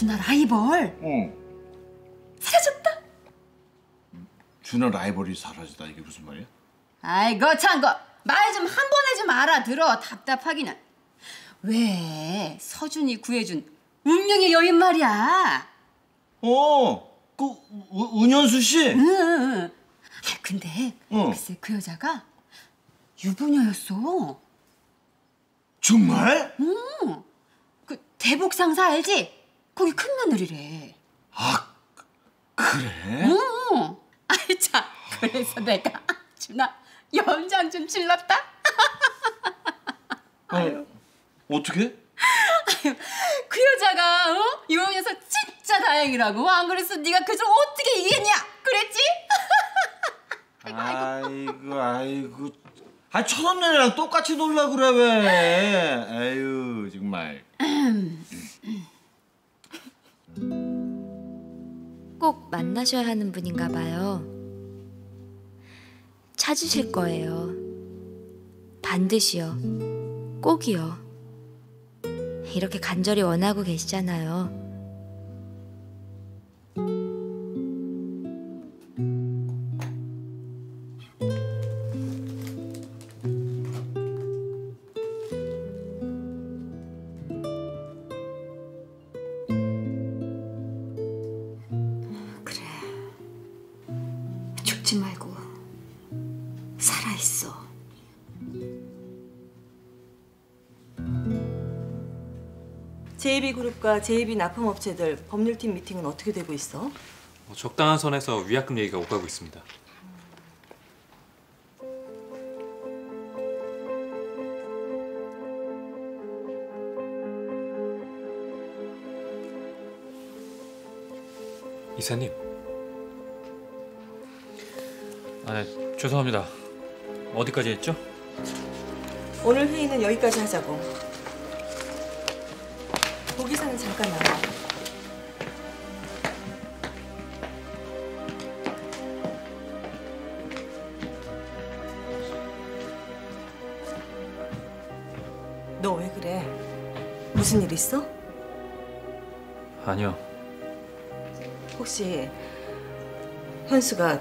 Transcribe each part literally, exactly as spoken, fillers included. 준하 라이벌. 어. 사라졌다. 준하 라이벌이 사라지다 이게 무슨 말이야? 아이고 참고 말 좀 한 번에 좀 알아들어. 답답하기는. 왜 서준이 구해준 운명의 여인 말이야. 어, 그 은현수 씨. 응. 응. 아 근데 어. 글쎄 그 여자가 유부녀였어. 정말? 응. 그 대북상사 알지? 거기 큰 며느리래. 아 그래? 응. 아이 참 그래서 내가 준아 연장 좀 질렀다. 아유. 어떻게? 아유, 그 여자가 어? 유부녀서 진짜 다행이라고. 안 그래서 네가 그저 어떻게 이기겠냐 그랬지? 아이고, 아이고. 아이고 아이고. 아 천원내랑 똑같이 놀라 그래 왜? 아유 정말. 꼭 만나셔야 하는 분인가 봐요. 찾으실 거예요. 반드시요. 꼭이요. 이렇게 간절히 원하고 계시잖아요. 그래. 죽지 말고 살아있어. 제이비 그룹과 제이비 납품업체들 법률팀 미팅은 어떻게 되고 있어? 적당한 선에서 위약금 얘기가 오가고 있습니다. 이사님. 아, 네, 죄송합니다. 어디까지 했죠? 오늘 회의는 여기까지 하자고. 고기사는 잠깐 나와. 너 왜 그래? 무슨 일 있어? 아니요. 혹시 현수가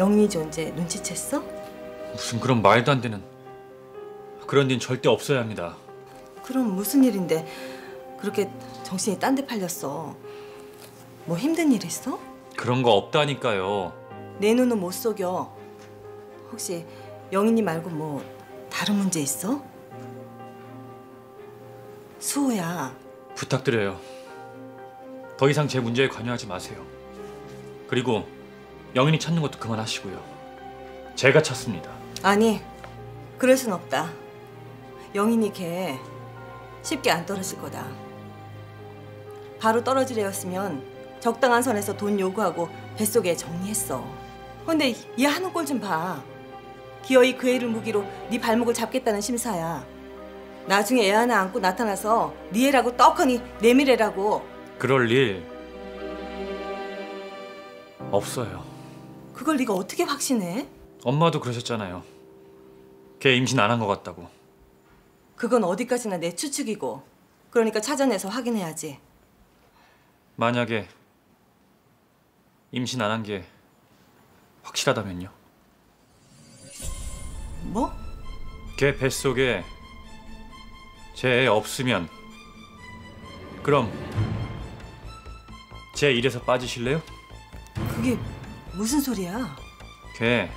영리 존재 눈치챘어? 무슨 그런 말도 안 되는. 그런 일은 절대 없어야 합니다. 그럼 무슨 일인데? 그렇게 정신이 딴 데 팔렸어. 뭐 힘든 일 있어? 그런 거 없다니까요. 내 눈은 못 속여. 혹시 영인이 말고 뭐 다른 문제 있어? 수호야. 부탁드려요. 더 이상 제 문제에 관여하지 마세요. 그리고 영인이 찾는 것도 그만하시고요. 제가 찾습니다. 아니, 그럴 순 없다. 영인이 걔 쉽게 안 떨어질 거다. 바로 떨어질 애였으면 적당한 선에서 돈 요구하고 뱃속에 정리했어. 근데 얘 하는 꼴 좀 봐. 기어이 그 애를 무기로 네 발목을 잡겠다는 심사야. 나중에 애 하나 안고 나타나서 네 애라고 떡하니 내 미래라고. 그럴 일 없어요. 그걸 네가 어떻게 확신해? 엄마도 그러셨잖아요. 걔 임신 안 한 것 같다고. 그건 어디까지나 내 추측이고. 그러니까 찾아내서 확인해야지. 만약에 임신 안 한 게 확실하다면요? 뭐? 걔 뱃속에 제 애 없으면 그럼 제 일에서 빠지실래요? 그게 무슨 소리야? 걔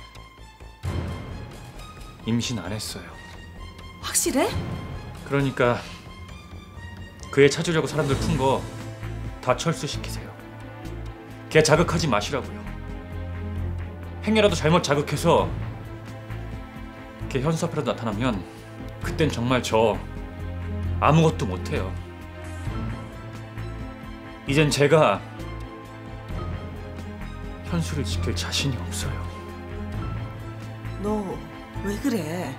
임신 안 했어요. 확실해? 그러니까 그 애 찾으려고 사람들 푼 거 다 철수시키세요. 걔 자극하지 마시라고요. 행여라도 잘못 자극해서 걔 현수 앞에라도 나타나면 그땐 정말 저 아무것도 못해요. 이젠 제가 현수를 지킬 자신이 없어요. 너 왜 그래?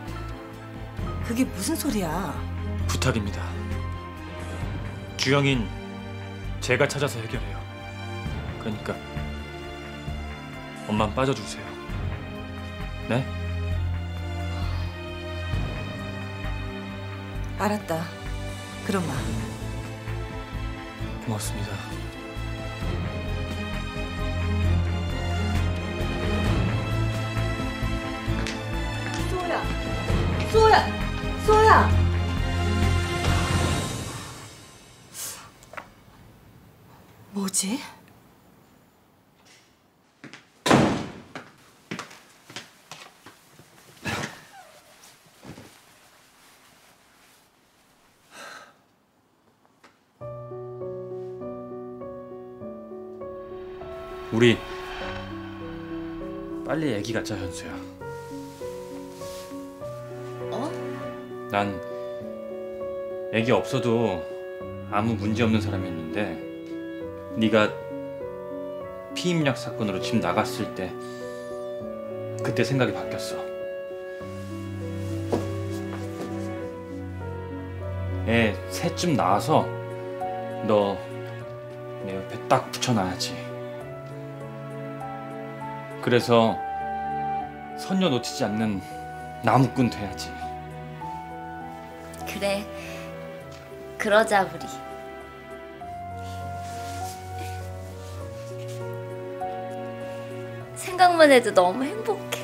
그게 무슨 소리야? 부탁입니다. 주영인 제가 찾아서 해결해요. 그러니까 엄만 빠져주세요. 네? 알았다. 그럼 마. 고맙습니다. 쏘야! 쏘야! 쏘야! 뭐지? 우리 빨리 애기 갖자, 현수야. 어? 난 애기 없어도 아무 문제 없는 사람이 있는데, 네가 피임약 사건으로 집 나갔을 때 그때 생각이 바뀌었어. 애 셋쯤 낳아서 너 내 옆에 딱 붙여놔야지. 그래서 선녀 놓치지 않는 나무꾼 돼야지. 그래, 그러자 우리. 생각만 해도 너무 행복해.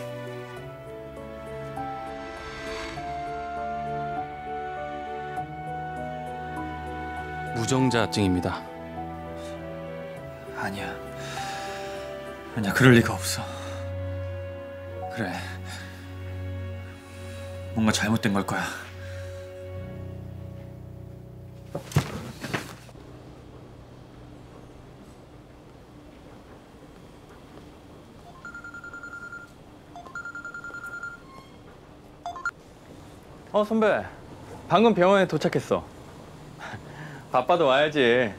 무정자증입니다. 아니야. 아니야, 그럴 리가 없어. 그래, 뭔가 잘못된 걸 거야. 어, 선배, 방금 병원에 도착했어. 바빠도 와야지.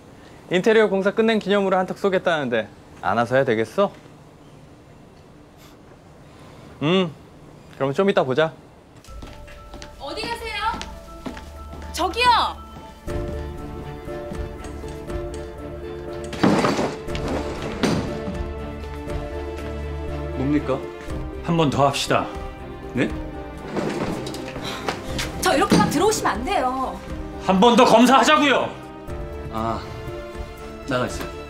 인테리어 공사 끝낸 기념으로 한턱 쏘겠다는데 안 와서 해야 되겠어? 음, 그럼 좀 이따 보자. 어디 가세요? 저기요! 뭡니까? 한 번 더 합시다. 네? 저 이렇게 막 들어오시면 안 돼요. 한 번 더 검사하자고요! 아, 나가 있어요.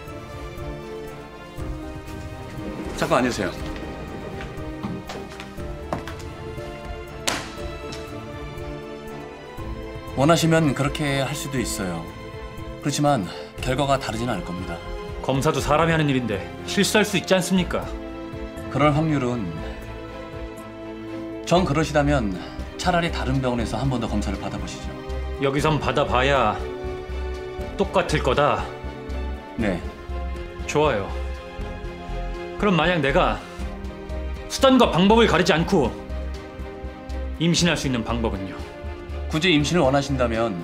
잠깐 앉으세요. 원하시면 그렇게 할 수도 있어요. 그렇지만 결과가 다르진 않을 겁니다. 검사도 사람이 하는 일인데 실수할 수 있지 않습니까? 그럴 확률은... 전 그러시다면 차라리 다른 병원에서 한 번 더 검사를 받아보시죠. 여기선 받아봐야 똑같을 거다. 네. 좋아요. 그럼 만약 내가 수단과 방법을 가리지 않고 임신할 수 있는 방법은요? 굳이 임신을 원하신다면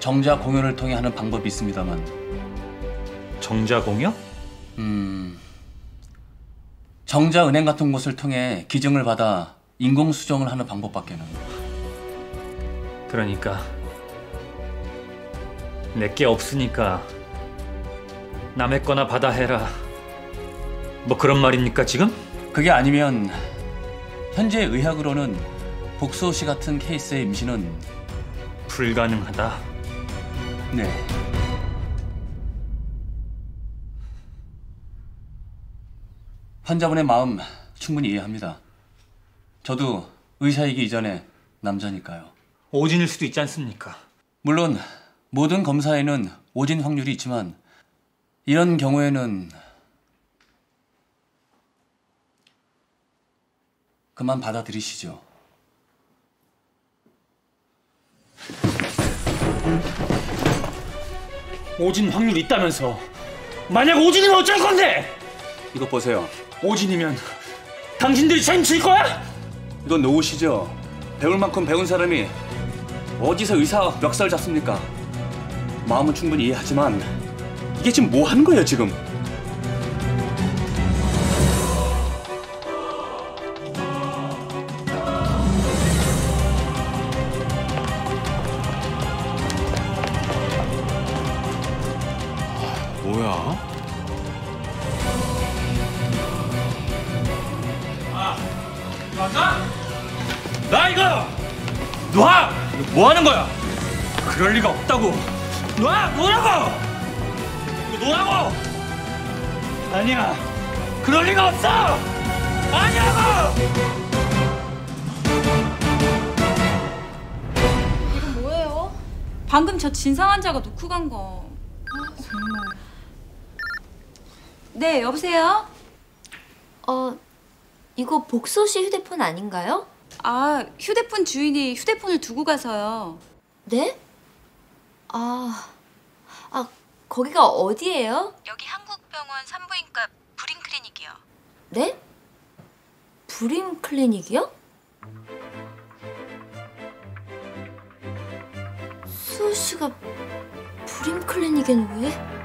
정자 공연을 통해 하는 방법이 있습니다만. 정자 공연? 음... 정자 은행 같은 곳을 통해 기증을 받아 인공 수정을 하는 방법밖에는. 그러니까 내게 없으니까 남의 거나 받아 해라, 뭐 그런 말입니까 지금? 그게 아니면 현재 의학으로는 복수호 씨 같은 케이스의 임신은 불가능하다. 네. 환자분의 마음 충분히 이해합니다. 저도 의사이기 이전에 남자니까요. 오진일 수도 있지 않습니까? 물론 모든 검사에는 오진 확률이 있지만 이런 경우에는 그만 받아들이시죠. 오진 확률이 있다면서. 만약 오진이면 어쩔 건데? 이것 보세요. 오진이면 당신들이 책임질 거야? 이건 노우시죠. 배울 만큼 배운 사람이 어디서 의사 멱살 잡습니까? 마음은 충분히 이해하지만 이게 지금 뭐 하는 거예요 지금? 뭐 하는 거야? 그럴 리가 없다고. 놔! 뭐라고! 노라고! 아니야, 그럴 리가 없어! 아니라고! 이건 뭐예요? 방금 저 진상 환자가 놓고 간 거. 아, 정말. 네, 여보세요? 어, 이거 복소 씨 휴대폰 아닌가요? 아, 휴대폰 주인이 휴대폰을 두고 가서요. 네? 아, 아, 거기가 어디예요? 여기 한국병원 산부인과 불임 클리닉이요. 네? 불임 클리닉이요? 수호 씨가 불임 클리닉엔 왜?